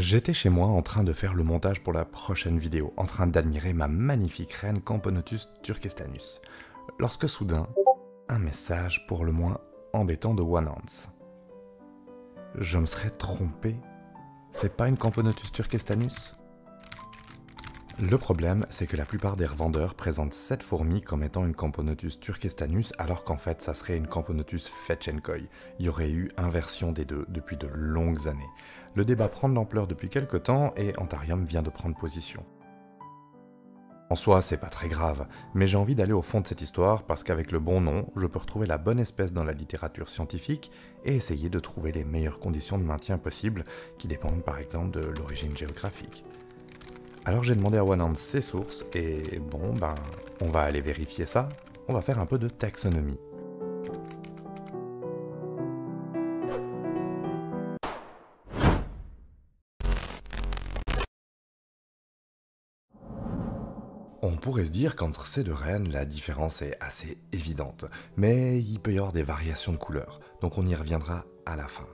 J'étais chez moi en train de faire le montage pour la prochaine vidéo, en train d'admirer ma magnifique reine Camponotus turkestanus, lorsque soudain, un message pour le moins embêtant de Ju Ant. Je me serais trompé, c'est pas une Camponotus turkestanus? Le problème, c'est que la plupart des revendeurs présentent cette fourmi comme étant une Camponotus turkestanus, alors qu'en fait, ça serait une Camponotus fedtschenkoi. Il y aurait eu inversion des deux depuis de longues années. Le débat prend de l'ampleur depuis quelques temps et Antarium vient de prendre position. En soi, c'est pas très grave, mais j'ai envie d'aller au fond de cette histoire parce qu'avec le bon nom, je peux retrouver la bonne espèce dans la littérature scientifique et essayer de trouver les meilleures conditions de maintien possibles qui dépendent par exemple de l'origine géographique. Alors j'ai demandé à Ju Ant ses sources, et bon ben, on va aller vérifier ça, on va faire un peu de taxonomie. On pourrait se dire qu'entre ces deux rennes, la différence est assez évidente, mais il peut y avoir des variations de couleurs, donc on y reviendra à la fin.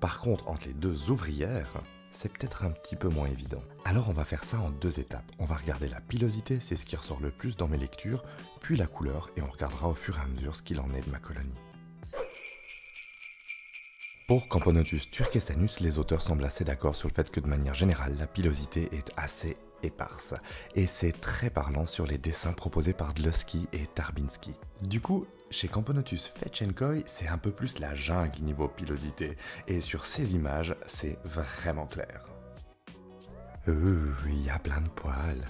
Par contre, entre les deux ouvrières, c'est peut-être un petit peu moins évident. Alors on va faire ça en deux étapes. On va regarder la pilosité, c'est ce qui ressort le plus dans mes lectures, puis la couleur, et on regardera au fur et à mesure ce qu'il en est de ma colonie. Pour Camponotus turkestanus, les auteurs semblent assez d'accord sur le fait que de manière générale, la pilosité est assez éparse. Et c'est très parlant sur les dessins proposés par Dlusky et Tarbinski. Du coup, chez Camponotus fedtschenkoi, c'est un peu plus la jungle niveau pilosité, et sur ces images, c'est vraiment clair. Il y a plein de poils.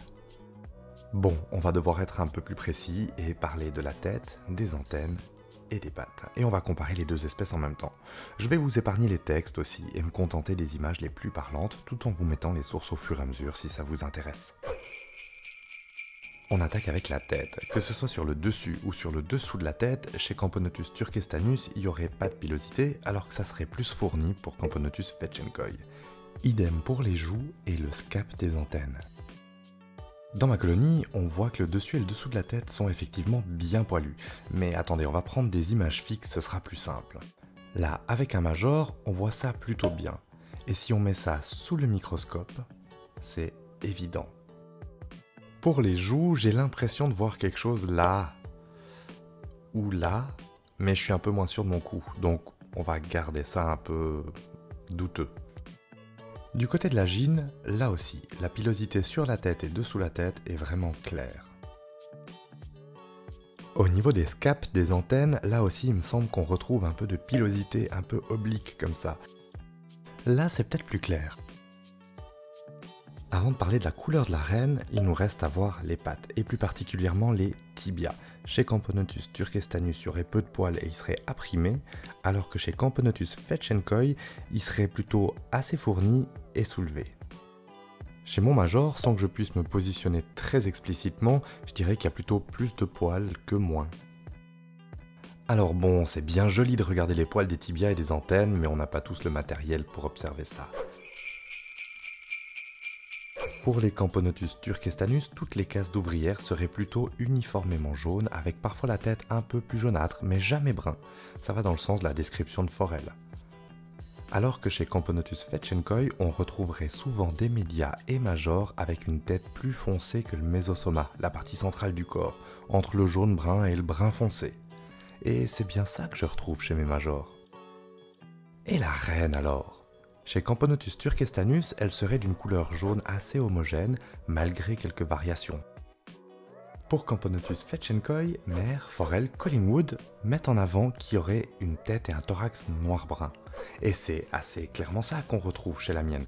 Bon, on va devoir être un peu plus précis et parler de la tête, des antennes et des pattes. Et on va comparer les deux espèces en même temps. Je vais vous épargner les textes aussi et me contenter des images les plus parlantes tout en vous mettant les sources au fur et à mesure si ça vous intéresse. On attaque avec la tête. Que ce soit sur le dessus ou sur le dessous de la tête, chez Camponotus turkestanus, il n'y aurait pas de pilosité, alors que ça serait plus fourni pour Camponotus fedtschenkoi. Idem pour les joues et le scap des antennes. Dans ma colonie, on voit que le dessus et le dessous de la tête sont effectivement bien poilus. Mais attendez, on va prendre des images fixes, ce sera plus simple. Là, avec un major, on voit ça plutôt bien. Et si on met ça sous le microscope, c'est évident. Pour les joues, j'ai l'impression de voir quelque chose là, ou là, mais je suis un peu moins sûr de mon coup, donc on va garder ça un peu douteux. Du côté de la gine, là aussi, la pilosité sur la tête et dessous la tête est vraiment claire. Au niveau des scapes, des antennes, là aussi il me semble qu'on retrouve un peu de pilosité, un peu oblique comme ça. Là c'est peut-être plus clair. Avant de parler de la couleur de la reine, il nous reste à voir les pattes, et plus particulièrement les tibias. Chez Camponotus turkestanus, il y aurait peu de poils et il serait imprimé, alors que chez Camponotus fedtschenkoi, il serait plutôt assez fourni et soulevé. Chez mon major, sans que je puisse me positionner très explicitement, je dirais qu'il y a plutôt plus de poils que moins. Alors bon, c'est bien joli de regarder les poils des tibias et des antennes, mais on n'a pas tous le matériel pour observer ça. Pour les Camponotus turkestanus, toutes les cases d'ouvrières seraient plutôt uniformément jaunes, avec parfois la tête un peu plus jaunâtre, mais jamais brun. Ça va dans le sens de la description de Forel. Alors que chez Camponotus fedtschenkoi, on retrouverait souvent des médias et majors avec une tête plus foncée que le mésosoma, la partie centrale du corps, entre le jaune-brun et le brun foncé. Et c'est bien ça que je retrouve chez mes majors. Et la reine alors ? Chez Camponotus turkestanus, elle serait d'une couleur jaune assez homogène, malgré quelques variations. Pour Camponotus fedtschenkoi, mère, Forel, Collingwood mettent en avant qu'il y aurait une tête et un thorax noir-brun. Et c'est assez clairement ça qu'on retrouve chez la mienne.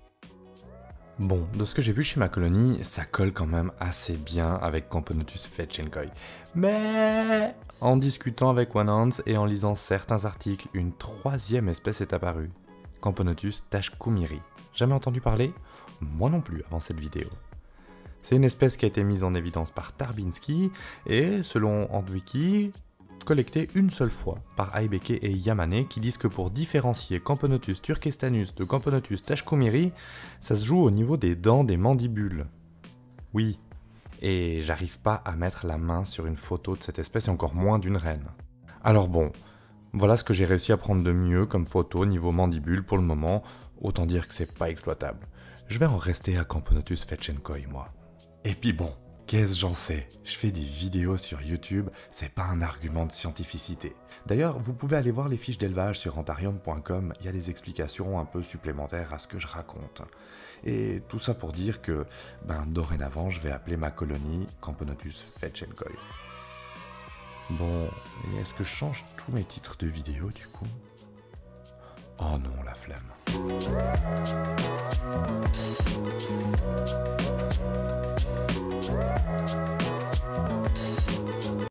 Bon, de ce que j'ai vu chez ma colonie, ça colle quand même assez bien avec Camponotus fedtschenkoi. Mais en discutant avec Ju Ant et en lisant certains articles, une troisième espèce est apparue. Camponotus tashcumiri. Jamais entendu parler? Moi non plus avant cette vidéo. C'est une espèce qui a été mise en évidence par Tarbinski et, selon Andwiki, collectée une seule fois par Aïbeke et Yamane qui disent que pour différencier Camponotus turkestanus de Camponotus tashcumiri, ça se joue au niveau des dents des mandibules. Oui, et j'arrive pas à mettre la main sur une photo de cette espèce et encore moins d'une reine. Alors bon, voilà ce que j'ai réussi à prendre de mieux comme photo niveau mandibule pour le moment, autant dire que c'est pas exploitable. je vais en rester à Camponotus fedtschenkoi, moi. Et puis bon, qu'est-ce j'en sais? Je fais des vidéos sur YouTube, c'est pas un argument de scientificité. D'ailleurs, vous pouvez aller voir les fiches d'élevage sur antarium.com, il y a des explications un peu supplémentaires à ce que je raconte. Et tout ça pour dire que, ben dorénavant, je vais appeler ma colonie Camponotus fedtschenkoi. Bon, et est-ce que je change tous mes titres de vidéos du coup? Oh non, la flemme.